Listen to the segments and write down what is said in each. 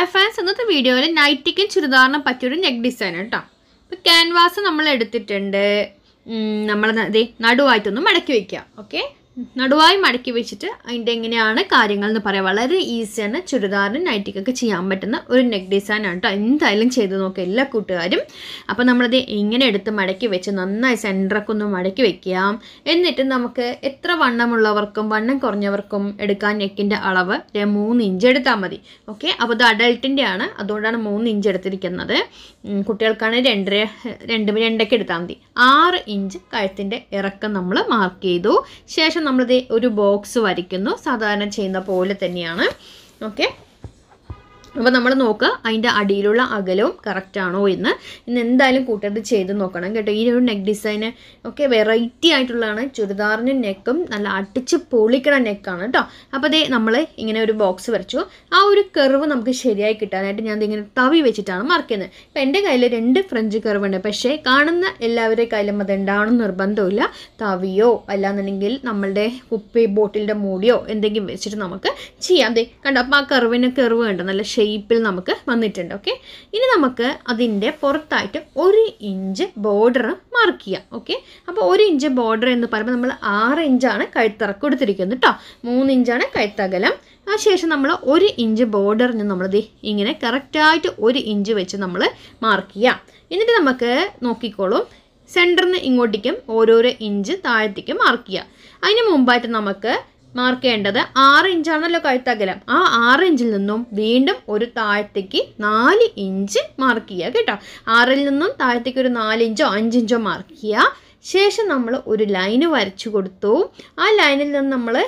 Hi friends, in this video, we have to do a neck design. We have to do canvas. We have to do the canvas. Okay? We have to do the neck design. ഒരു box വരിക്കുന്നു സാധാരണ ചെയ്യുന്ന പോലെ തന്നെയാണ് okay അപ്പോൾ നമ്മൾ നോക്കുക അതിന്റെ അടിയിലുള്ള അകലവും കറക്റ്റ് ആണോ എന്ന് ഇന്ന് എന്തായാലും കൂട്ടേത് ചെയ്തു നോക്കണം കേട്ടോ ഈ ഒരു നെക്ക് ഡിസൈൻ ഓക്കേ വെറൈറ്റി ആയിട്ടുള്ളതാണ് ചുരിദാറിന് നെക്കും നല്ല അടിച്ച് പൊളിക്കണ നെക്കാണ് കേട്ടോ അപ്പോൾ ദേ നമ്മൾ ഇങ്ങനെ ഒരു ബോക്സ് വരച്ചു ആ ഒരു കർവ് നമുക്ക് ശരിയായി കിട്ടാനായിട്ട് ഞാൻ ഇങ്ങനെ തവി വെച്ചിട്ടാണ് മാർക്ക് ചെയ്യുന്നത് അപ്പോൾ എൻ്റെ കയ്യിൽ രണ്ട് ഫ്രഞ്ച് കർവ് ഉണ്ട് പക്ഷേ കാണുന്ന എല്ലാവരുടെ കയ്യിലും അത് ഉണ്ടാവണം നിർബന്ധമില്ല തവിയോ അല്ലാന്നുണ്ടെങ്കിൽ നമ്മളുടെ കുപ്പി ബോട്ടിലിന്റെ മൂടിയോ എന്തെങ്കിലും വെച്ചിട്ട് നമുക്ക് ചെയ്യാം ദേ കണ്ടോ അപ്പോൾ ആ കർവിന് കർവ് ഉണ്ട് നല്ല ഷേപ്പിൽ നമുക്ക് വന്നിട്ടുണ്ട് ഓക്കേ ഇനി നമുക്ക് അതിന്റെ പുറത്തായിട്ട് 1 ഇഞ്ച് ബോർഡർ മാർക്ക് ചെയ്യാം ഓക്കേ അപ്പോൾ 1 ഇഞ്ച് ബോർഡർ എന്ന് പറയുമ്പോൾ നമ്മൾ 6 ഇഞ്ച് ആണ് കഴുത്തറക്ക് കൊടുത്തിരിക്കുന്നത് ട്ടോ 3 ഇഞ്ച് ആണ് കഴുത്തകലം ആ ശേഷം നമ്മൾ 1 ഇഞ്ച് ബോർഡറിനെ നമ്മൾ ദേ ഇങ്ങനെ കറക്റ്റ് ആയിട്ട് 1 ഇഞ്ച് വെച്ച് നമ്മൾ മാർക്ക് ചെയ്യാം എന്നിട്ട് നമുക്ക് നോക്കിക്കോളൂ സെന്റർന്ന് ഇങ്ങോട്ടേക്കും ഓരോരോ ഇഞ്ച് താഴത്തേക്ക് മാർക്ക് ചെയ്യാം അതിനു മുൻപായിട്ട് നമുക്ക് Mark and other orange on a locatagalam. Orange lunum, weendum, or tartiki, 4 inch markia. Get up. Aralunum, tartikur 4 inch, 5 inch markia. Shesha number or line of virtue. I line in the number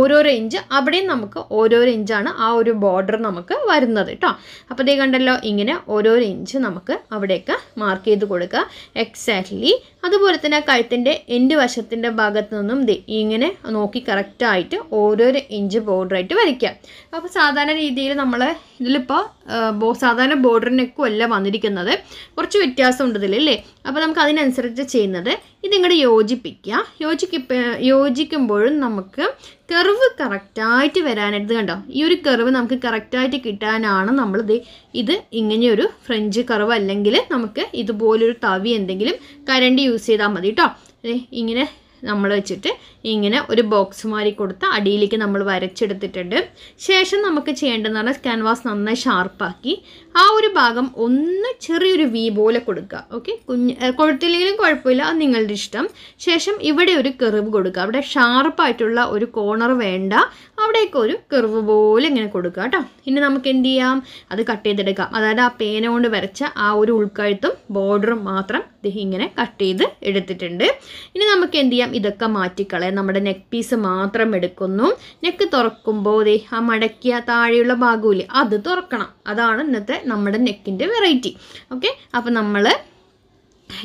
or range, abade namaka, or injana, our border namaka, were another top. Apadegandala ingena, or range namaka, abadeca, mark the kodaka, exactly. അതുപോലെ തന്നെ കഴുത്തിന്റെ end വശത്തിന്റെ ഭാഗത്തു നിന്നും ദേ ഇങ്ങനെ നോക്കി correct ആയിട്ട് ഓരോ ഇഞ്ച് ബോർഡർ ആയിട്ട് വരയ്ക്കുക. അപ്പോൾ സാധാരണ രീതിയിൽ നമ്മൾ ഇതിലിപ്പോ സാധാരണ ബോർഡർ നെക്ക് അല്ല വന്നിരിക്കുന്നത്. കുറച്ച് വ്യത്യാസം ഉണ്ട് ഇതിലല്ലേ. അപ്പോൾ നമുക്ക് അതിനനുസരിച്ച് ചെയ്യുന്നത് ഇത് ഇങ്ങോട്ട് യോജിപ്പിക്കുക. യോജിക്കുമ്പോൾ നമുക്ക് കർവ് കറക്റ്റ് ആയിട്ട് വരാനായിട്ട് കണ്ടോ ഈ ഒരു കർവ് നമുക്ക് കറക്റ്റ് ആയിട്ട് കിട്ടാനാണ് നമ്മൾ ഇത് ഇങ്ങനെ ഒരു ഫ്രഞ്ച് കർവ് അല്ലെങ്കിൽ നമുക്ക് ഇതുപോലെ ഒരു തവി എന്തെങ്കിലും കരണ്ടി യൂസ് ചെയ്താൽ മതി ട്ടോ ഇങ്ങനെ നമ്മൾ വെച്ചിട്ട് ഇങ്ങനെ ഒരു ബോക്സ് മാറി കൊടുത്ത അടിയിലേക്ക് നമ്മൾ വരച്ചെടുത്തിട്ടുണ്ട് ശേഷം നമുക്ക് ചെയ്യേണ്ടതാണ് കാൻവാസ് നന്നായി ഷാർപ്പാക്കി ആ ഒരു ഭാഗം ഒന്ന് ചെറിയൊരു വി പോലെ കൊടുക്കുക ഓക്കേ കൊടുത്തില്ലെങ്കിലും കുഴപ്പമില്ല അത് നിങ്ങളുടെ ഇഷ്ടം ശേഷം ഇവിടെ ഒരു കർവ് കൊടുക്കുക അവിടെ ഷാർപ്പ് ആയിട്ടുള്ള ഒരു കോർണർ വേണ്ട അവിടേക്ക് ഒരു കർവ് പോലെ ഇങ്ങനെ കൊടുക്കുക ട്ടോ ഇനി നമുക്ക് എന്ത് ചെയ്യാം അത് കട്ട് ചെയ്തെടുക്കാം അതായത് ആ പേന കൊണ്ട് വരച്ച ആ ഒരു ഉൾക്കഴുത്തും ബോർഡറും മാത്രം ഇങ്ങനെ കട്ട് ചെയ്ത് എടുത്തിട്ടുണ്ട് ഇനി നമുക്ക് എന്ത് ചെയ്യാം ഇതൊക്കെ മാറ്റിക്കളയാം നമ്മുടെ നെക്ക് പീസ് മാത്രം എടുക്കുന്നു നെക്ക് തുറക്കുമ്പോൾ ദേ ആ മടക്കിയ താഴെയുള്ള ഭാഗമില്ല അത് തുറക്കണം അതാണ് ഇന്നത്തെ നമ്മുടെ നെക്കിന്റെ വെറൈറ്റി ഓക്കേ അപ്പോൾ നമ്മൾ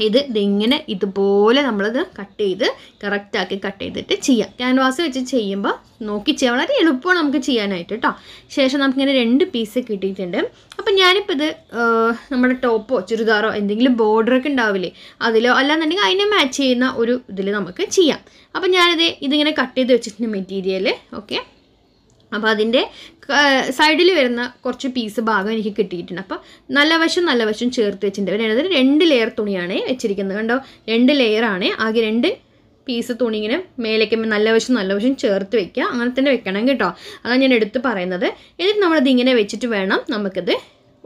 ഇത് ഇങ്ങനെ ഇതുപോലെ നമ്മൾ ഇത് കട്ട് ചെയ്ത് കറക്റ്റ് ആക്കി കട്ട് ചെയ്തിട്ട് ചെയ്യാം കാൻവാസ് വെച്ച് ചെയ്യുമ്പോൾ നോക്കി ചെയ്യാൻ വളരെ എളുപ്പമാണ് നമുക്ക് ചെയ്യാനായിട്ട് ട്ടോ ശേഷം നമുക്ക് ഇങ്ങനെ രണ്ട് പീസ് കിട്ടിയിട്ടുണ്ട് അപ്പോൾ ഞാനിപ്പോൾ ഇത് നമ്മുടെ ടോപ്പോ ചുരിദാറോ എന്തെങ്കിലും ബോർഡർ ഒക്കെ ഉണ്ടാവില്ലേ അതിലോ അല്ലാന്നുണ്ടെങ്കിൽ അതിനെ മാച്ച് ചെയ്യുന്ന ഒരു ഇതിൽ നമുക്ക് ചെയ്യാം അപ്പോൾ ഞാനിത് ഇതിങ്ങനെ കട്ട് ചെയ്ത് വെച്ചിട്ടുണ്ട് മെറ്റീരിയൽ ഓക്കേ അപ്പോൾ അതിന്റെ സൈഡിൽ വരുന്ന കുറച്ച് പീസ് ഭാഗം എനിക്ക് കിട്ടിയിട്ടുണ്ട് അപ്പോൾ നല്ല വശം ചേർത്ത് വെച്ചിട്ടുണ്ട് അതിന് രണ്ട് ലെയർ തുണിയാണ് വെച്ചിരിക്കുന്നത് കണ്ടോ രണ്ട് ലെയർ ആണ് ആകെ രണ്ട് പീസ് തുണി ഇങ്ങനെ മേലേക്ക് നല്ല വശം ചേർത്ത് വെക്കുക അങ്ങനെ തന്നെ വെക്കണം കേട്ടോ അതാണ് ഞാൻ എടുത്ത് പറയുന്നത് എന്നിട്ട് നമ്മൾ ഇത് ഇങ്ങനെ വെച്ചിട്ട് വേണം നമുക്കിത്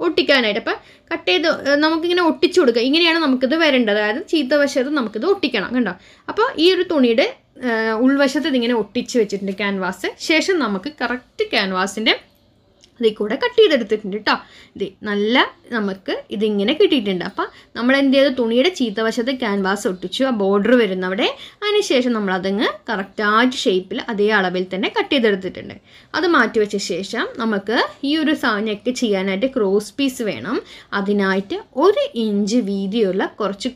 ഒട്ടിക്കാനായിട്ട് അപ്പോൾ കട്ട് ചെയ്ത് നമുക്കിങ്ങനെ ഒട്ടിച്ചു കൊടുക്കുക ഇങ്ങനെയാണ് നമുക്കിത് വരേണ്ടത് അതായത് ചീത്തവശത്ത് നമുക്കിത് ഒട്ടിക്കണം കണ്ടോ അപ്പോൾ ഈ ഒരു തുണിയുടെ ഉൾവശത്ത് ഇതിങ്ങനെ ഒട്ടിച്ച് വെച്ചിട്ടുണ്ട് ക്യാൻവാസ് ശേഷം നമുക്ക് കറക്റ്റ് ക്യാൻവാസിൻ്റെ ഇതിൽ കൂടെ കട്ട് ചെയ്തെടുത്തിട്ടുണ്ട് കേട്ടോ ഇത് നല്ല നമുക്ക് ഇതിങ്ങനെ കിട്ടിയിട്ടുണ്ട് അപ്പം നമ്മൾ എന്ത് ചെയ്ത് തുണിയുടെ ചീത്തവശത്ത് ക്യാൻവാസ് ഒട്ടിച്ചു ആ ബോർഡർ വരുന്നവിടെ അതിനുശേഷം നമ്മളതങ്ങ് കറക്റ്റായിട്ട് ഷേപ്പിൽ അതേ അളവിൽ തന്നെ കട്ട് ചെയ്തെടുത്തിട്ടുണ്ട് അത് മാറ്റി വെച്ച ശേഷം നമുക്ക് ഈ ഒരു സാധനമൊക്കെ ചെയ്യാനായിട്ട് ക്രോസ് പീസ് വേണം അതിനായിട്ട് 1 ഇഞ്ച് വീതിയുള്ള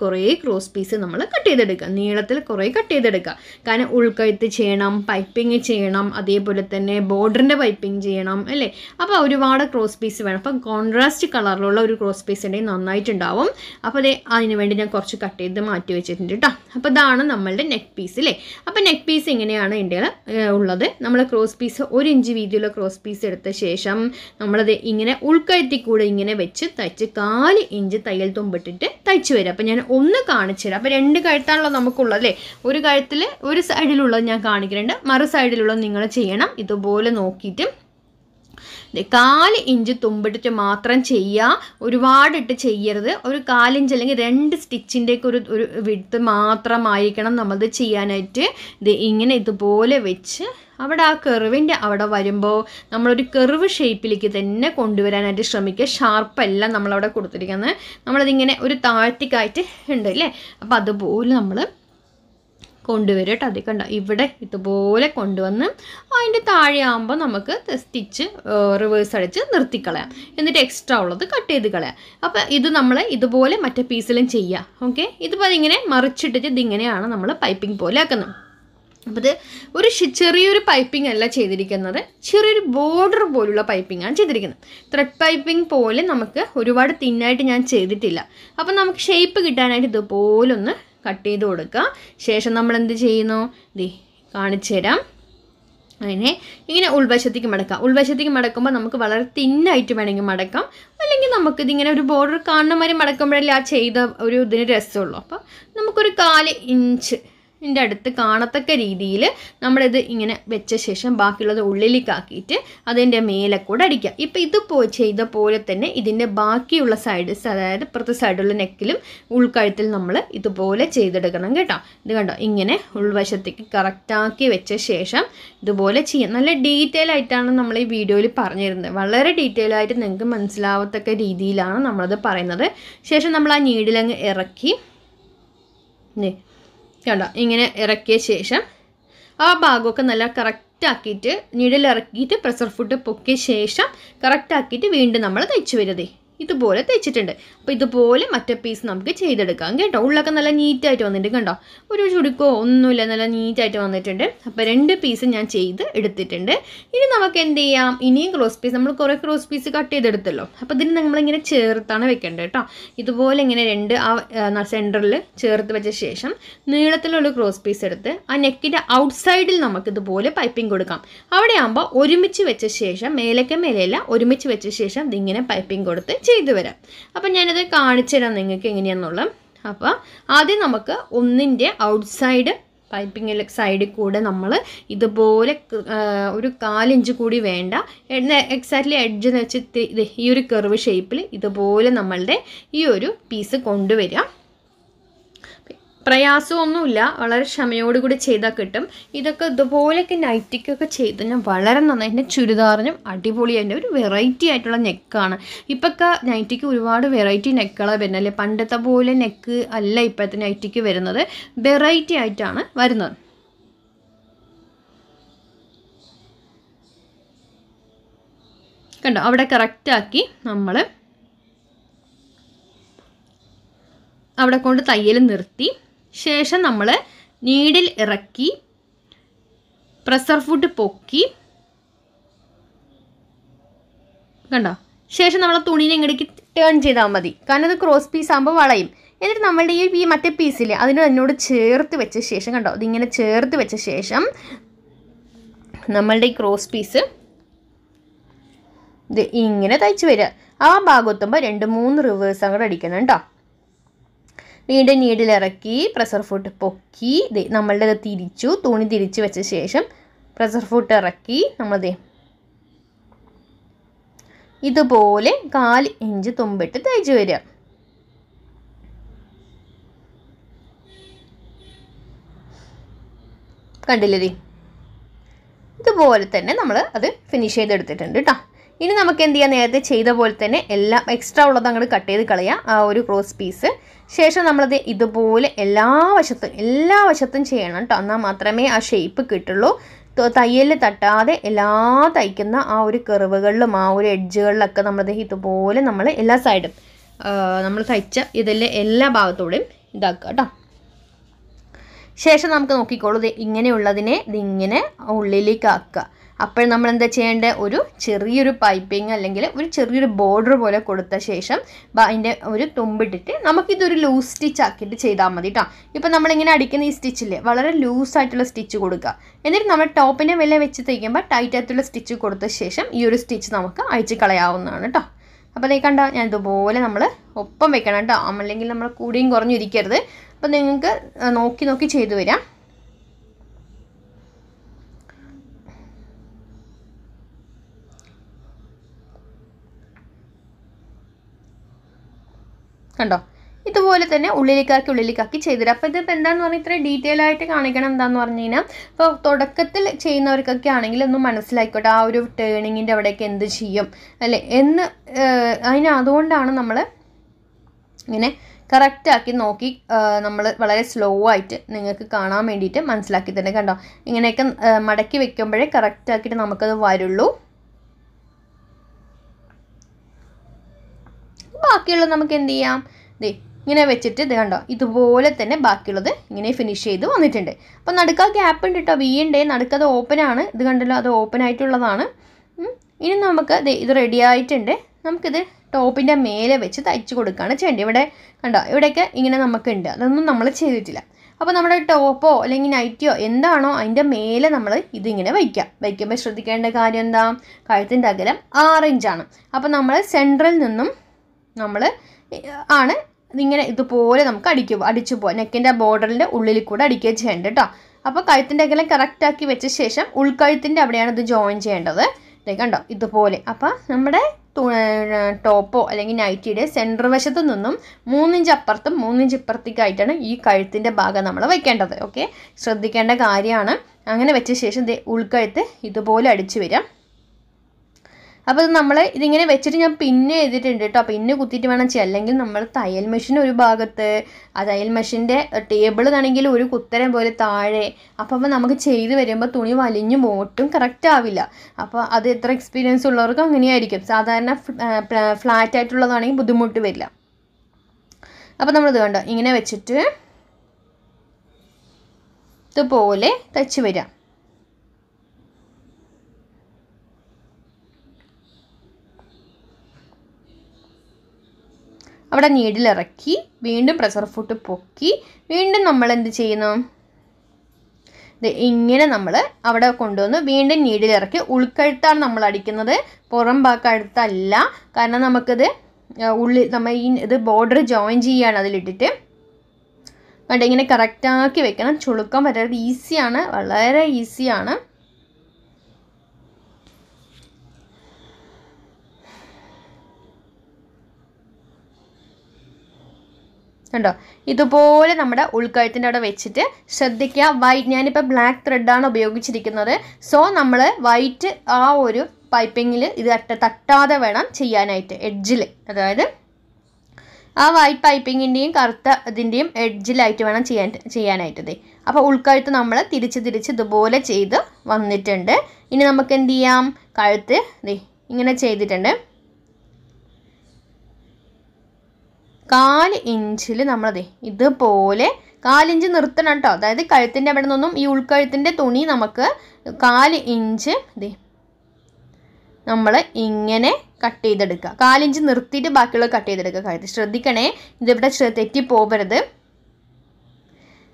കുറേ ക്രോസ് പീസ് നമ്മൾ കട്ട് ചെയ്തെടുക്കുക നീളത്തിൽ കുറേ കട്ട് ചെയ്തെടുക്കുക കാരണം ഉൾക്കഴുത്ത് ചെയ്യണം പൈപ്പിംഗ് ചെയ്യണം അതേപോലെ തന്നെ ബോർഡറിൻ്റെ പൈപ്പിംഗ് ചെയ്യണം അല്ലേ അപ്പോൾ ഒരുപാട് ക്രോസ് പീസ് വേണം. അപ്പോൾ കോൺട്രാസ്റ്റ് കളറിലുള്ള ഒരു ക്രോസ് പീസ് ഉണ്ടെങ്കിൽ നന്നായിട്ടുണ്ടാവും. അപ്പോൾ അതിന് വേണ്ടി ഞാൻ കുറച്ച് കട്ട് ചെയ്ത് മാറ്റി വെച്ചിട്ടുണ്ട് കേട്ടോ. അപ്പോൾ ഇതാണ് നമ്മളുടെ നെക്ക് പീസ് അല്ലേ. അപ്പോൾ നെക്ക് പീസ് ഇങ്ങനെയാണ് ഇന്ത്യയിൽ ഉള്ളത്. നമ്മൾ ക്രോസ് പീസ് 1 ഇഞ്ച് വീതിയുള്ള ക്രോസ് പീസ് എടുത്ത ശേഷം നമ്മളത് ഇങ്ങനെ ഉൾക്കയറ്റി കൂടെ ഇങ്ങനെ വെച്ച് തയ്ച്ച് 4 ഇഞ്ച് തയ്യൽ തുമ്പിട്ടിട്ട് തയ്ച്ചു വരും. അപ്പോൾ ഞാൻ ഒന്ന് കാണിച്ചു തരാം. അപ്പോൾ 2 കഴുത്താണല്ലോ നമുക്കുള്ളത് അല്ലേ. ഒരു കഴുത്തിൽ ഒരു സൈഡിലുള്ളത് ഞാൻ കാണിക്കുന്നുണ്ട്, മറു സൈഡിലുള്ളത് നിങ്ങൾ ചെയ്യണം. ഇതുപോലെ നോക്കിയിട്ട് 4 ഇഞ്ച് തുമ്പിട്ടിട്ട് മാത്രം ചെയ്യുക, ഒരുപാടിട്ട് ചെയ്യരുത്. ഒരു 4 ഇഞ്ച് അല്ലെങ്കിൽ 2 സ്റ്റിച്ചിൻ്റെയൊക്കെ ഒരു വിടുത്ത് മാത്രമായിരിക്കണം നമ്മളത് ചെയ്യാനായിട്ട്. ഇത് ഇങ്ങനെ ഇതുപോലെ വെച്ച് അവിടെ ആ കെറിവിൻ്റെ അവിടെ വരുമ്പോൾ നമ്മളൊരു കെറിവ് ഷേപ്പിലേക്ക് തന്നെ കൊണ്ടുവരാനായിട്ട് ശ്രമിക്കുക. ഷാർപ്പല്ല നമ്മളവിടെ കൊടുത്തിരിക്കുന്നത്, നമ്മളതിങ്ങനെ ഒരു താഴ്ത്തിക്കായിട്ട് ഉണ്ട് അല്ലേ. അപ്പം അതുപോലെ നമ്മൾ കൊണ്ടുവരട്ടെ. അത് കണ്ട ഇവിടെ ഇതുപോലെ കൊണ്ടുവന്ന് അതിൻ്റെ താഴെയാകുമ്പോൾ നമുക്ക് സ്റ്റിച്ച് റിവേഴ്സ് അടിച്ച് നിർത്തിക്കളയാം. എന്നിട്ട് എക്സ്ട്രാ ഉള്ളത് കട്ട് ചെയ്ത് കളയാം. അപ്പോൾ ഇത് നമ്മൾ ഇതുപോലെ മറ്റേ പീസിലും ചെയ്യാം. ഓക്കെ, ഇതിപ്പോൾ അതിങ്ങനെ മറിച്ചിട്ടിട്ട് ഇതിങ്ങനെയാണ് നമ്മൾ പൈപ്പിംഗ് പോലെ ആക്കുന്നത്. അപ്പോൾ ഇത് ഒരു ചെറിയൊരു പൈപ്പിംഗ് അല്ല ചെയ്തിരിക്കുന്നത്, ചെറിയൊരു ബോർഡർ പോലുള്ള പൈപ്പിംഗ് ആണ് ചെയ്തിരിക്കുന്നത്. ത്രെഡ് പൈപ്പിംഗ് പോലെ നമുക്ക് ഒരുപാട് തിന്നായിട്ട് ഞാൻ ചെയ്തിട്ടില്ല. അപ്പോൾ നമുക്ക് ഷേപ്പ് കിട്ടാനായിട്ട് ഇതുപോലൊന്ന് കട്ട് ചെയ്ത് കൊടുക്കുക. ശേഷം നമ്മൾ എന്ത് ചെയ്യുന്നു, ദേ കാണിച്ചു തരാം. അതിനെ ഇങ്ങനെ ഉൾവശത്തേക്ക് മടക്കാം. ഉൾവശത്തേക്ക് മടക്കുമ്പോൾ നമുക്ക് വളരെ തിന്നായിട്ട് വേണമെങ്കിൽ മടക്കാം, അല്ലെങ്കിൽ നമുക്കിതിങ്ങനെ ഒരു ബോർഡർ കാണുന്ന മാതിരി മടക്കുമ്പോഴല്ലേ ആ ചെയ്ത ഒരു ഇതിന് രസമുള്ളൂ. അപ്പോൾ നമുക്കൊരു 4 ഇഞ്ച് ഇതിൻ്റെ അടുത്ത് കാണത്തക്ക രീതിയിൽ നമ്മളിത് ഇങ്ങനെ വെച്ച ശേഷം ബാക്കിയുള്ളത് ഉള്ളിലേക്കാക്കിയിട്ട് അതിൻ്റെ മേലെ കൂടെ അടിക്കുക. ഇപ്പോൾ ഇത് ചെയ്ത പോലെ തന്നെ ഇതിൻ്റെ ബാക്കിയുള്ള സൈഡ്, അതായത് ഇപ്പുറത്തെ സൈഡുള്ള നെക്കിലും ഉൾക്കഴുത്തിൽ നമ്മൾ ഇതുപോലെ ചെയ്തെടുക്കണം കേട്ടോ. ഇത് കണ്ടോ, ഇങ്ങനെ ഉൾവശത്തേക്ക് കറക്റ്റാക്കി വെച്ച ശേഷം ഇതുപോലെ ചെയ്യാം. നല്ല ഡീറ്റെയിൽ ആയിട്ടാണ് നമ്മൾ ഈ വീഡിയോയിൽ പറഞ്ഞിരുന്നത്, വളരെ ഡീറ്റെയിൽ ആയിട്ട് നിങ്ങൾക്ക് മനസ്സിലാവത്തക്ക രീതിയിലാണ് നമ്മളത് പറയുന്നത്. ശേഷം നമ്മൾ ആ നീഡിലങ്ങ് ഇറക്കി കണ്ടോ, ഇങ്ങനെ ഇറക്കിയ ശേഷം ആ ഭാഗമൊക്കെ നല്ല കറക്റ്റാക്കിയിട്ട് നീഡിലിറക്കിയിട്ട് പ്രഷർ ഫുഡ് പൊക്കിയ ശേഷം കറക്റ്റാക്കിയിട്ട് വീണ്ടും നമ്മൾ തയ്ച്ചു വരുതേ. ഇതുപോലെ തയ്ച്ചിട്ടുണ്ട്. അപ്പോൾ ഇതുപോലെ മറ്റേ പീസ് നമുക്ക് ചെയ്തെടുക്കാം കേട്ടോ. ഉള്ളൊക്കെ നല്ല നീറ്റായിട്ട് വന്നിട്ടുണ്ട് കണ്ടോ, ഒരു ചുരുക്കോ ഒന്നുമില്ല, നല്ല നീറ്റായിട്ട് വന്നിട്ടുണ്ട്. അപ്പോൾ 2 പീസ് ഞാൻ ചെയ്ത് എടുത്തിട്ടുണ്ട്. ഇനി നമുക്ക് എന്ത് ചെയ്യാം, ഇനിയും ക്രോസ് പീസ് നമ്മൾ കുറേ ക്രോസ് പീസ് കട്ട് ചെയ്തെടുത്തല്ലോ. അപ്പോൾ ഇതിന് നമ്മളിങ്ങനെ ചേർത്താണ് വെക്കേണ്ടത് കേട്ടോ. ഇതുപോലെ ഇങ്ങനെ 2 ആ സെൻറ്ററിൽ ചേർത്ത് വെച്ച ശേഷം നീളത്തിലുള്ള ക്രോസ് പീസ് എടുത്ത് ആ നെക്കിൻ്റെ ഔട്ട് സൈഡിൽ നമുക്കിതുപോലെ പൈപ്പിംഗ് കൊടുക്കാം. അവിടെ ആകുമ്പോൾ ഒരുമിച്ച് വെച്ച ശേഷം മേലൊക്കെ മേലെയല്ല, ഒരുമിച്ച് വെച്ച ശേഷം ഇതിങ്ങനെ പൈപ്പിംഗ് കൊടുത്ത് ചെയ്തു വരാം. അപ്പം ഞാനത് കാണിച്ചു തരാം നിങ്ങൾക്ക് എങ്ങനെയാണെന്നുള്ള. അപ്പോൾ ആദ്യം നമുക്ക് 1-ൻ്റെ ഔട്ട്സൈഡ് പൈപ്പിംഗ് സൈഡിൽ കൂടെ നമ്മൾ ഇതുപോലെ ഒരു 4 ഇഞ്ച് കൂടി വേണ്ട, എക്സാക്ട്ലി എഡ്ജ് എന്ന് വെച്ച് ഈ ഒരു കർവ് ഷേപ്പിൽ ഇതുപോലെ നമ്മളുടെ ഈ ഒരു പീസ് കൊണ്ടുവരാം. പ്രയാസമൊന്നുമില്ല, വളരെ ക്ഷമയോടുകൂടി ചെയ്താൽ കിട്ടും. ഇതൊക്കെ ഇതുപോലെയൊക്കെ നൈറ്റിക്കൊക്കെ ചെയ്ത് ഞാൻ വളരെ നന്നായിട്ട് ചുരിദാറിനും അടിപൊളിയായിട്ട് ഒരു വെറൈറ്റി ആയിട്ടുള്ള നെക്കാണ്. ഇപ്പൊക്കെ നൈറ്റിക്ക് ഒരുപാട് വെറൈറ്റി നെക്കുകളാണ് വരുന്നത് അല്ലേ. പണ്ടത്തെ പോലെ നെക്ക് അല്ല ഇപ്പോഴത്തെ നൈറ്റിക്ക് വരുന്നത്, വെറൈറ്റി ആയിട്ടാണ് വരുന്നത്. കണ്ടോ, അവിടെ കറക്റ്റാക്കി നമ്മൾ അവിടെ കൊണ്ട് തയ്യൽ നിർത്തി. ശേഷം നമ്മൾ നീഡിൽ ഇറക്കി പ്രഷർ ഫുഡ് പൊക്കി കണ്ടോ. ശേഷം നമ്മൾ തുണീനെ ഇങ്ങടേക്ക് ടേൺ ചെയ്താൽ മതി, കാരണം അത് ക്രോസ് പീസ് ആകുമ്പോൾ വളയും. എന്നിട്ട് നമ്മളുടെ ഈ മറ്റേ പീസിൽ അതിനോട് ചേർത്ത് വെച്ച ശേഷം കണ്ടോ, ഇതിങ്ങനെ ചേർത്ത് വെച്ച ശേഷം നമ്മളുടെ ഈ ക്രോസ് പീസ് ഇത് ഇങ്ങനെ തയ്ച്ചു വരിക. ആ ഭാഗത്തുമ്പോൾ 2-3 റിവേഴ്സ് അങ്ങോട്ട് അടിക്കണം കേട്ടോ. വീണ്ടും നീഡിലിറക്കി പ്രഷർ ഫുഡ് പൊക്കി നമ്മളുടെ തിരിച്ചു, തുണി തിരിച്ച് വെച്ച ശേഷം പ്രഷർ ഫുഡ് ഇറക്കി നമ്മളത് ഇതുപോലെ 4 ഇഞ്ച് തുമ്പിട്ട് തയ്ച്ചു വരിക. കണ്ടില്ലേ, ഇതുപോലെ തന്നെ നമ്മൾ അത് ഫിനിഷ് ചെയ്തെടുത്തിട്ടുണ്ട് കേട്ടോ. ഇനി നമുക്ക് എന്ത് ചെയ്യാം, നേരത്തെ ചെയ്ത പോലെ തന്നെ എല്ലാം എക്സ്ട്രാ ഉള്ളത് അങ്ങോട്ട് കട്ട് ചെയ്ത് കളയാം, ആ ഒരു ക്രോസ് പീസ്. ശേഷം നമ്മളത് ഇതുപോലെ എല്ലാ വശത്തും ചെയ്യണം കേട്ടോ. എന്നാൽ മാത്രമേ ആ ഷേപ്പ് കിട്ടുള്ളൂ. തയ്യലിൽ തട്ടാതെ എല്ലാ തയ്ക്കുന്ന ആ ഒരു കെറിവുകളിലും ആ ഒരു എഡ്ജുകളിലൊക്കെ നമ്മളത് ഇതുപോലെ നമ്മൾ എല്ലാ സൈഡും നമ്മൾ തയ്ച്ച ഇതെല്ലാം എല്ലാ ഭാഗത്തോടെയും ഇതാക്കുക കേട്ടോ. ശേഷം നമുക്ക് നോക്കിക്കോളൂ, ഇത് ഇങ്ങനെയുള്ളതിനെ ഇതിങ്ങനെ ഉള്ളിലേക്കാക്കുക. അപ്പോൾ നമ്മൾ എന്താ ചെയ്യേണ്ട ഒരു ചെറിയൊരു പൈപ്പിംഗ് അല്ലെങ്കിൽ ഒരു ചെറിയൊരു ബോർഡർ പോലെ കൊടുത്ത ശേഷം അതിന്റെ ഒരു തുമ്പിട്ടിട്ട് നമുക്ക് ഇതൊരു ലൂസ് സ്റ്റിച്ച് ആക്കിയിട്ട് ചെയ്താൽ മതി ട്ടോ. ഇപ്പോൾ നമ്മൾ ഇങ്ങനെ അടിക്കുന്ന ഈ സ്റ്റിച്ചില്ലേ വളരെ ലൂസ് ആയിട്ടുള്ള സ്റ്റിച്ച് കൊടുക്കുക. എന്നിട്ട് നമ്മൾ ടോപ്പിനെ വെല്ല വെച്ച് തയ്ക്കുമ്പോൾ ടൈറ്റ് ആയിട്ടുള്ള സ്റ്റിച്ച് കൊടുത്ത ശേഷം ഈ ഒരു സ്റ്റിച്ച് നമുക്ക് അഴിച്ച് കളയാവുന്നതാണ് ട്ടോ. അപ്പോൾ ദേ കണ്ടോ ഞാൻ ഇതുപോലെ നമ്മൾ ഒപ്പം വെക്കണം കേട്ടോ, അല്ലെങ്കിൽ നമ്മൾ കൂടിയും കുറഞ്ഞും ഇരിക്കരുത്. അപ്പോൾ നിങ്ങൾക്ക് നോക്കി നോക്കി ചെയ്തു വരാം. കണ്ടോ ഇതുപോലെ തന്നെ ഉള്ളിലേക്കാക്കി ചെയ്തിട്ട് അപ്പോൾ ഇതിപ്പോൾ എന്താണെന്ന് പറഞ്ഞാൽ ഇത്ര ഡീറ്റെയിൽ ആയിട്ട് കാണിക്കണം. എന്താണെന്ന് പറഞ്ഞു കഴിഞ്ഞാൽ ഇപ്പോൾ തുടക്കത്തിൽ ചെയ്യുന്നവർക്കൊക്കെ ആണെങ്കിൽ ഒന്ന് മനസ്സിലായിക്കോട്ടെ ആ ഒരു ടേണിങ്ങിൻ്റെ അവിടെയൊക്കെ എന്ത് ചെയ്യും അല്ലേ എന്ന്. അതുകൊണ്ടാണ് നമ്മൾ ഇങ്ങനെ കറക്റ്റാക്കി നോക്കി നമ്മൾ വളരെ സ്ലോ ആയിട്ട് നിങ്ങൾക്ക് കാണാൻ വേണ്ടിയിട്ട് മനസ്സിലാക്കി തന്നെ. കണ്ടോ ഇങ്ങനെയൊക്കെ മടക്കി വെക്കുമ്പോഴേ കറക്റ്റാക്കിയിട്ട് നമുക്കത് വരുള്ളൂ. ബാക്കിയുള്ളത് നമുക്ക് എന്ത് ചെയ്യാം, ദേ ഇങ്ങനെ വെച്ചിട്ട് ഇത് കണ്ടോ ഇതുപോലെ തന്നെ ബാക്കിയുള്ളത് ഇങ്ങനെ ഫിനിഷ് ചെയ്ത് വന്നിട്ടുണ്ട്. അപ്പോൾ നടുക്ക് ഗ്യാപ്പ് ഉണ്ട് കേട്ടോ, വീണ്ടേ നടുക്ക് അത് ഓപ്പനാണ്. ഇത് കണ്ടല്ലോ അത് ഓപ്പൺ ആയിട്ടുള്ളതാണ്. ഇനി നമുക്ക് ഇത് റെഡി ആയിട്ടുണ്ട്. നമുക്കിത് ടോപ്പിൻ്റെ മേലെ വെച്ച് തയ്ച്ചു കൊടുക്കുകയാണ് ചെയ്യേണ്ടത്. ഇവിടെ കണ്ടോ ഇവിടെയൊക്കെ ഇങ്ങനെ നമുക്കുണ്ട്, അതൊന്നും നമ്മൾ ചെയ്തിട്ടില്ല. അപ്പോൾ നമ്മുടെ ടോപ്പോ അല്ലെങ്കിൽ നൈറ്റിയോ എന്താണോ അതിൻ്റെ മേലെ നമ്മൾ ഇതിങ്ങനെ വയ്ക്കുക. വയ്ക്കുമ്പോൾ ശ്രദ്ധിക്കേണ്ട കാര്യം എന്താ, കഴുത്തിൻ്റെ അകലം 6 ഇഞ്ചാണ്. അപ്പോൾ നമ്മൾ സെൻട്രൽ നിന്നും നമ്മൾ ആണ് ഇങ്ങനെ ഇതുപോലെ നമുക്ക് അടിച്ചു പോവാം. നെക്കിൻ്റെ ബോർഡറിൻ്റെ ഉള്ളിൽ കൂടെ അടിക്കുക ചെയ്യേണ്ടത് കേട്ടോ. അപ്പോൾ കഴുത്തിൻ്റെ അകലം കറക്റ്റാക്കി വെച്ച ശേഷം ഉൾക്കഴുത്തിൻ്റെ അവിടെയാണ് ഇത് ജോയിൻ ചെയ്യേണ്ടത്. ഇതേ കണ്ടോ ഇതുപോലെ. അപ്പോൾ നമ്മുടെ ടോപ്പോ അല്ലെങ്കിൽ നൈറ്റിയുടെ സെൻറ്റർ വശത്തു നിന്നും 3 ഇഞ്ച് അപ്പുറത്തും 3 ഇഞ്ച് ഇപ്പുറത്തേക്കായിട്ടാണ് ഈ കഴുത്തിൻ്റെ ഭാഗം നമ്മൾ വയ്ക്കേണ്ടത്. ഓക്കെ, ശ്രദ്ധിക്കേണ്ട കാര്യമാണ്. അങ്ങനെ വെച്ച ശേഷം ഇതേ ഉൾക്കഴുത്ത് ഇതുപോലെ അടിച്ചു വരാം. അപ്പോൾ നമ്മൾ ഇതിങ്ങനെ വെച്ചിട്ട് ഞാൻ പിന്നെ ചെയ്തിട്ടുണ്ട് കേട്ടോ, പിന്നെ കുത്തിയിട്ട് വേണം ചെയ്യാൻ. അല്ലെങ്കിൽ നമ്മൾ തയ്യൽ മെഷീൻ ഒരു ഭാഗത്ത്, ആ തയ്യൽ മെഷീൻ്റെ ടേബിൾ ആണെങ്കിൽ ഒരു കുത്തരം പോലെ താഴെ, അപ്പോൾ നമുക്ക് ചെയ്ത് വരുമ്പോൾ തുണി വലിഞ്ഞു ഒട്ടും കറക്റ്റ് ആവില്ല. അപ്പോൾ അത് എത്ര എക്സ്പീരിയൻസ് ഉള്ളവർക്കും അങ്ങനെയായിരിക്കും. സാധാരണ ഫ്ലാറ്റ് ആയിട്ടുള്ളതാണെങ്കിൽ ബുദ്ധിമുട്ട് വരില്ല. അപ്പോൾ നമ്മളിത് കണ്ടോ ഇങ്ങനെ വെച്ചിട്ട് ഇതുപോലെ തയ്ച്ച് വരാം. അവിടെ നീഡിലിറക്കി വീണ്ടും പ്രഷർ ഫുട്ട് പൊക്കി വീണ്ടും നമ്മൾ എന്ത് ചെയ്യുന്നു, ഇങ്ങനെ നമ്മൾ അവിടെ കൊണ്ടുവന്ന് വീണ്ടും നീഡിലിറക്കി ഉൾക്കഴുത്താണ് നമ്മൾ അടിക്കുന്നത്, പുറം ഭാഗത്തല്ല. കാരണം നമുക്കിത് ഉള്ളിൽ നമ്മൾ ഇത് ബോർഡർ ജോയിൻ ചെയ്യാണ് അതിലിട്ടിട്ട്. കണ്ട ഇങ്ങനെ കറക്റ്റാക്കി വെക്കണം, ചുളുക്കം വരരുത്. ഈസിയാണ്, വളരെ ഈസിയാണ്. കണ്ടോ ഇതുപോലെ നമ്മുടെ ഉൾക്കഴുത്തിൻ്റെ അവിടെ വെച്ചിട്ട് ശ്രദ്ധിക്കുക. വൈറ്റ് ഞാനിപ്പോൾ ബ്ലാക്ക് ത്രെഡാണ് ഉപയോഗിച്ചിരിക്കുന്നത്. സോ നമ്മൾ വൈറ്റ് ആ ഒരു പൈപ്പിങ്ങിൽ ഇത് തട്ടാതെ വേണം ചെയ്യാനായിട്ട്. എഡ്ജിൽ, അതായത് ആ വൈറ്റ് പൈപ്പിങ്ങിൻ്റെയും കറുത്ത ഇതിൻ്റെയും എഡ്ജിലായിട്ട് വേണം ചെയ്യാനായിട്ട്. അപ്പോൾ ഉൾക്കഴുത്ത് നമ്മൾ തിരിച്ച് ഇതുപോലെ ചെയ്ത് വന്നിട്ടുണ്ട്. ഇനി നമുക്ക് എന്ത് ചെയ്യാം, കഴുത്ത് ഇങ്ങനെ ചെയ്തിട്ടുണ്ട്. 4 ഇഞ്ചിൽ നമ്മളതേ ഇതുപോലെ 4 ഇഞ്ച് നിർത്തണം കേട്ടോ. അതായത് കഴുത്തിൻ്റെ അവിടെ നിന്നും ഈ ഉൾക്കഴുത്തിൻ്റെ തുണി നമുക്ക് 4 ഇഞ്ച് നമ്മൾ ഇങ്ങനെ കട്ട് ചെയ്തെടുക്കുക. 4 ഇഞ്ച് നിർത്തിയിട്ട് ബാക്കിയുള്ള കട്ട് ചെയ്തെടുക്കുക. കഴുത്ത് ശ്രദ്ധിക്കണേ, ഇതിവിടെ തെറ്റി പോകരുത്.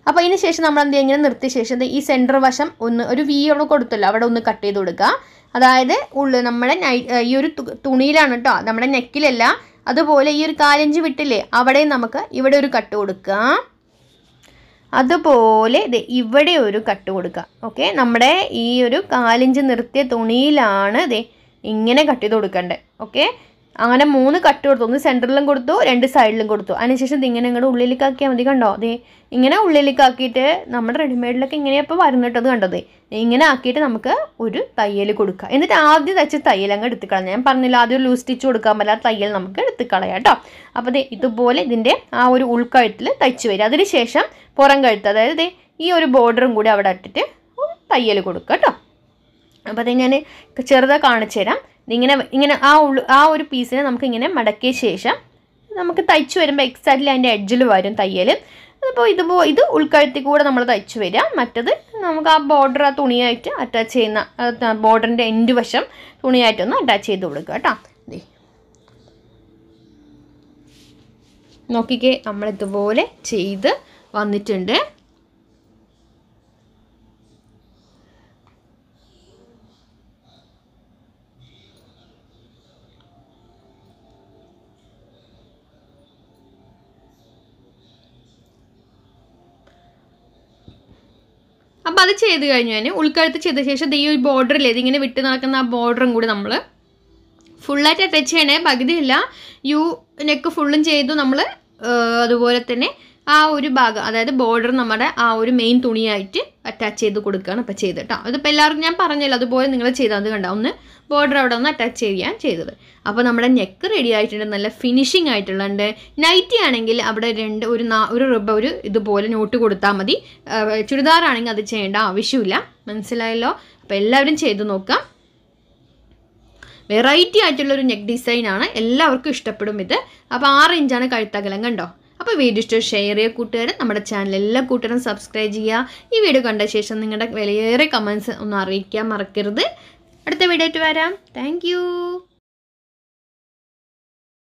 അപ്പോൾ അതിന് ശേഷം നമ്മൾ എന്ത് ചെയ്യുക, ഇങ്ങനെ നിർത്തിയ ശേഷം ഈ സെൻറ്റർ വശം ഒന്ന് ഒരു വി അവിടെ കൊടുത്തല്ലോ, അവിടെ ഒന്ന് കട്ട് ചെയ്ത് കൊടുക്കുക. അതായത് നമ്മുടെ ഈ ഒരു തുണിയിലാണ് കേട്ടോ, നമ്മുടെ നെക്കിലല്ല. അതുപോലെ ഈ ഒരു 4 ഇഞ്ച് വിട്ടില്ലേ അവിടെ നമുക്ക് ഇവിടെ ഒരു കട്ട് കൊടുക്കാം. അതുപോലെ ഇവിടെ ഒരു കട്ട് കൊടുക്കാം. ഓക്കെ, നമ്മുടെ ഈ ഒരു 4 ഇഞ്ച് നിർത്തിയ തുണിയിലാണ് ഇങ്ങനെ കട്ട് ചെയ്ത് കൊടുക്കേണ്ടത്. ഓക്കെ, അങ്ങനെ 3 കട്ട് കൊടുത്തു. ഒന്ന് സെൻറ്ററിലും കൊടുത്തു, 2 സൈഡിലും കൊടുത്തു. അതിനുശേഷം ഇതിങ്ങനെ നിങ്ങളുടെ ഉള്ളിലേക്കാക്കിയാൽ മതി. കണ്ടോ ഇങ്ങനെ ഉള്ളിലേക്കാക്കിയിട്ട് നമ്മുടെ റെഡിമെയ്ഡിലൊക്കെ ഇങ്ങനെയപ്പോൾ വരുന്നിട്ട് അത് കണ്ടത് ഇങ്ങനെ ആക്കിയിട്ട് നമുക്ക് ഒരു തയ്യൽ കൊടുക്കുക. എന്നിട്ട് ആദ്യം തയ്ച്ച തയ്യൽ അങ്ങ് എടുത്ത് കളയാം. ഞാൻ പറഞ്ഞില്ല ആദ്യം ലൂസ് സ്റ്റിച്ച് കൊടുക്കാൻ പറ്റാത്ത തയ്യൽ നമുക്ക് എടുത്ത് കളയാം കേട്ടോ. അപ്പോൾ ഇതുപോലെ ഇതിൻ്റെ ആ ഒരു ഉൾക്കഴുത്തിൽ തയ്ച്ച് വരിക. അതിന് ശേഷം പുറം കഴുത്ത്, അതായത് ഈ ഒരു ബോർഡറും കൂടി അവിടെ ഇട്ടിട്ട് തയ്യൽ കൊടുക്കുക കേട്ടോ. അപ്പോൾ ഞാൻ ചെറുതായി കാണിച്ചു തരാം. ഇങ്ങനെ ആ ഒരു പീസിനെ നമുക്കിങ്ങനെ മടക്കിയ ശേഷം നമുക്ക് തയ്ച്ചു വരുമ്പോൾ എക്സാക്ട്ലി അതിൻ്റെ എഡ്ജിൽ വരും തയ്യൽ. അപ്പോൾ ഇത് ഉൾക്കഴുത്തി കൂടെ നമ്മൾ തയ്ച്ചു വരിക. മറ്റത് നമുക്ക് ആ ബോർഡർ ആ തുണിയായിട്ട് അറ്റാച്ച് ചെയ്യുന്ന ബോർഡറിൻ്റെ എൻഡ് വശം തുണിയായിട്ടൊന്ന് അറ്റാച്ച് ചെയ്ത് കൊടുക്കുക കേട്ടോ. നോക്കിക്കേ, നമ്മളിതുപോലെ ചെയ്ത് വന്നിട്ടുണ്ട്. അപ്പോൾ അത് ചെയ്ത് കഴിഞ്ഞ് ഞാൻ ഉൾക്കഴുത്ത് ചെയ്ത ശേഷം ഈ ഒരു ബോർഡറില്ലേ ഇതിങ്ങനെ വിട്ട് നടക്കുന്ന ആ ബോർഡറും കൂടി നമ്മൾ ഫുള്ളായിട്ട് അറ്റാച്ച് ചെയ്യണേ, പകുതിയില്ല. യു നെക്ക് ഫുള്ളും ചെയ്തു നമ്മൾ. അതുപോലെ തന്നെ ആ ഒരു ഭാഗം, അതായത് ബോർഡർ നമ്മുടെ ആ ഒരു മെയിൻ തുണിയായിട്ട് അറ്റാച്ച് ചെയ്ത് കൊടുക്കുകയാണ് ഇപ്പോൾ ചെയ്തിട്ടോ. അതിപ്പോൾ എല്ലാവർക്കും ഞാൻ പറഞ്ഞല്ലോ, അതുപോലെ നിങ്ങൾ ചെയ്താൽ അത് കണ്ടോ, ഒന്ന് ബോർഡർ അവിടെ ഒന്ന് അറ്റാച്ച് ചെയ്യാൻ ചെയ്തത്. അപ്പോൾ നമ്മുടെ നെക്ക് റെഡി ആയിട്ടുണ്ട്, നല്ല ഫിനിഷിംഗ് ആയിട്ടുള്ളത്. നൈറ്റി ആണെങ്കിൽ അവിടെ ഒരു റിബ ഒരു ഇതുപോലെ നോട്ട് കൊടുത്താൽ മതി. ചുരിദാറാണെങ്കിൽ അത് ചെയ്യേണ്ട ആവശ്യമില്ല. മനസ്സിലായല്ലോ? അപ്പോൾ എല്ലാവരും ചെയ്ത് നോക്കാം. വെറൈറ്റി ആയിട്ടുള്ളൊരു നെക്ക് ഡിസൈനാണ്, എല്ലാവർക്കും ഇഷ്ടപ്പെടും ഇത്. അപ്പോൾ 6 ഇഞ്ചാണ് കഴുത്തകലം കണ്ടോ. അപ്പോൾ വീഡിയോ ഇഷ്ടം ഷെയർ ചെയ്യുക കൂട്ടുകാർ, നമ്മുടെ ചാനൽ എല്ലാ കൂട്ടുകാരും സബ്സ്ക്രൈബ് ചെയ്യുക. ഈ വീഡിയോ കണ്ട ശേഷം നിങ്ങളുടെ വിലയേറെ കമൻസ് ഒന്ന് അറിയിക്കാൻ മറക്കരുത്. അടുത്ത വീഡിയോ ആയിട്ട് വരാം. Thank U.